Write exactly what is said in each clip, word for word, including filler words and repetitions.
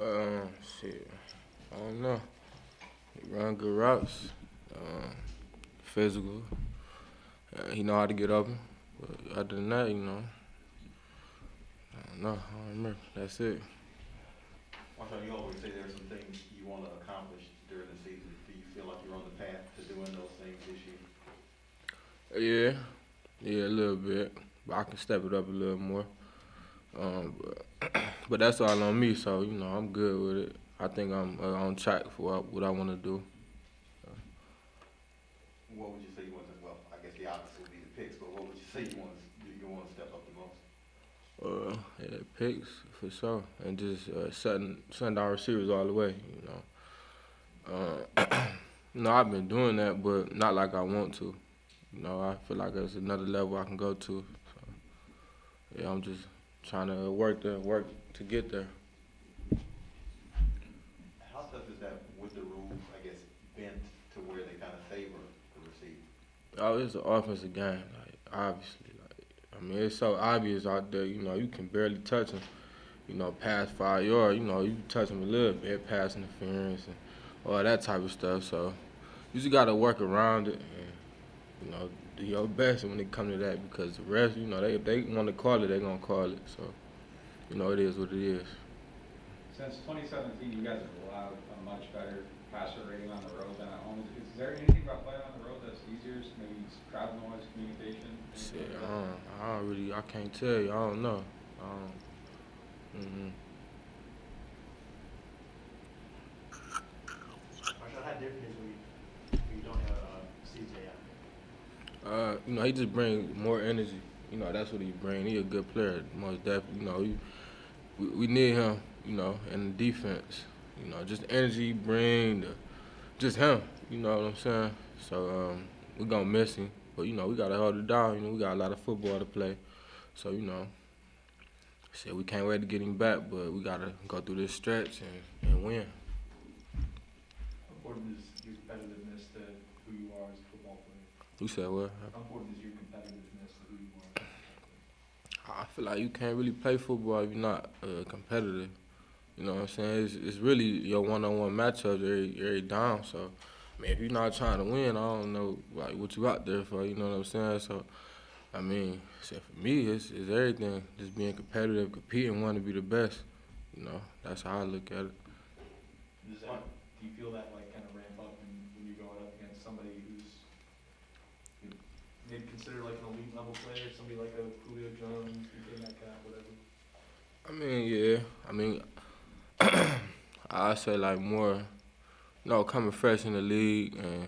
Um, shit, I don't know. He run good routes, um, physical. Uh, he know how to get open. But other than that, you know, I don't know. I don't remember. That's it. Marshon, you always say there's some things you want to accomplish during the season. Do you feel like you're on the path to doing those things this year? Yeah, yeah, a little bit. But I can step it up a little more. Um, but, but that's all on me, so, you know, I'm good with it. I think I'm uh, on track for what I want to do. So. What would you say you want to, well, I guess the opposite would be the picks, but what would you say you want to do, you want to step up the most? Uh, yeah, picks, for sure, and just uh, shutting, shutting down receivers all the way, you know. Uh, no, I've been doing that, but not like I want to. You know, I feel like there's another level I can go to. So, yeah, I'm just trying to work to work to get there. How tough is that with the rules, I guess, bent to where they kind of favor the receiver? Oh, it's an offensive game, like, obviously. Like, I mean, it's so obvious out there. You know, you can barely touch him. You know, past five yards. You know, you touch him a little bit, pass interference and all that type of stuff. So you just gotta work around it. And, you know, do your best when it comes to that, because the rest, you know, they, if they want to call it, they're going to call it. So, you know, it is what it is. Since twenty seventeen, you guys have allowed a much better passer rating on the road than at home. Is there anything about playing on the road that's easier? Maybe it's crowd noise, communication? Shit, I don't, I don't really, I can't tell you. I don't know. I don't, mm-hmm. Marshon, how different is when you don't have C J out? Uh, you know, he just brings more energy. You know, that's what he brings. He a good player, most definitely. You know, he, we, we need him, you know, in the defense. You know, just the energy he brings, just him, you know what I'm saying? So um, we're going to miss him. But, you know, we got to hold it down. You know, we got a lot of football to play. So, you know, shit, we can't wait to get him back, but we got to go through this stretch and, and win. How important is your competitiveness to who you are as a football player? You said what? How important is your competitiveness to who you are? I feel like you can't really play football if you're not uh, competitive. You know what I'm saying? It's, it's really your one-on-one matchups every, every down. So, I mean, if you're not trying to win, I don't know like what you out there for. You know what I'm saying? So, I mean, for me, it's, it's everything. Just being competitive, competing, wanting to be the best. You know, that's how I look at it. Does that, do you feel that like kind of ramp up when, when you're going up against somebody who's maybe consider like an elite level player, somebody like a Julio Jones, something like that, whatever? I mean, yeah. I mean, I say like more, you know, coming fresh in the league and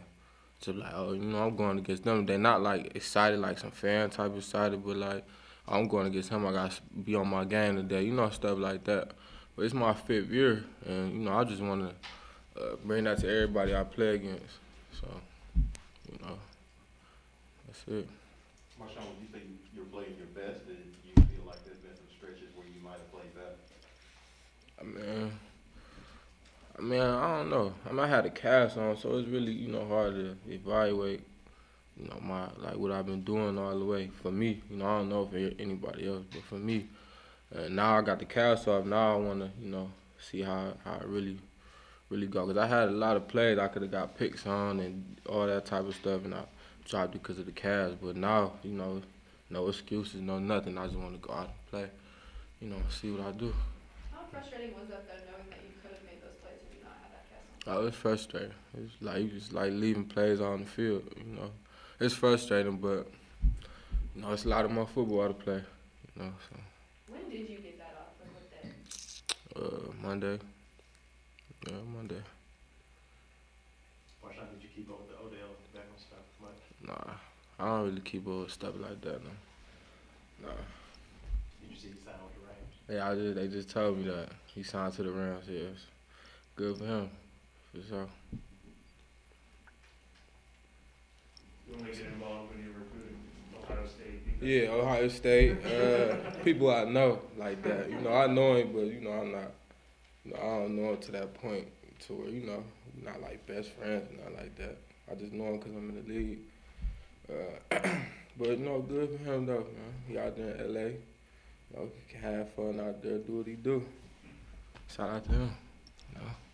just like, oh, you know, I'm going against them. They're not like excited, like some fan type excited, but like, oh, I'm going against him. I got to be on my game today, you know, stuff like that. But it's my fifth year, and, you know, I just want to uh, bring that to everybody I play against. So, you know. That's it. Marshon, would you say you're playing your best, and you feel like there's been some stretches where you might have played better? I mean, I mean, I don't know. I mean, I had a cast on, so it's really, you know, hard to evaluate, you know, my like what I've been doing all the way. For me, you know, I don't know if anybody else, but for me, uh, now I got the cast off. Now I want to, you know, see how how I really, really go. Because I had a lot of plays I could have got picks on and all that type of stuff, and I dropped because of the Cavs, but now, you know, no excuses, no nothing. I just want to go out and play, you know, see what I do. How frustrating was that, though, knowing that you could have made those plays if you not had that cast on? Oh, it's frustrating. It's like, it's like leaving plays on the field, you know. It's frustrating, but, you know, it's a lot of more football to play, you know, so. When did you get that off, and what day? Uh, Monday. Yeah, Monday. Marshon, did you keep up with the Odell Beckham stuff much? Nah, I don't really keep up with stuff like that, no. Nah. Did you see he signed with the Rams? Yeah, I just, they just told me that he signed to the Rams, yes. Good for him, for sure. You want to get involved when you're recruiting Ohio State? Yeah, Ohio State. Uh, people I know like that. You know, I know him, but, you know, I'm not, you know, I don't know him to that point. To where, you know, not like best friends, not like that. I just know him because I'm in the league. Uh, but, no, good for him, though, man. He out there in L A You know, he can have fun out there, do what he do. shout out to them. You know?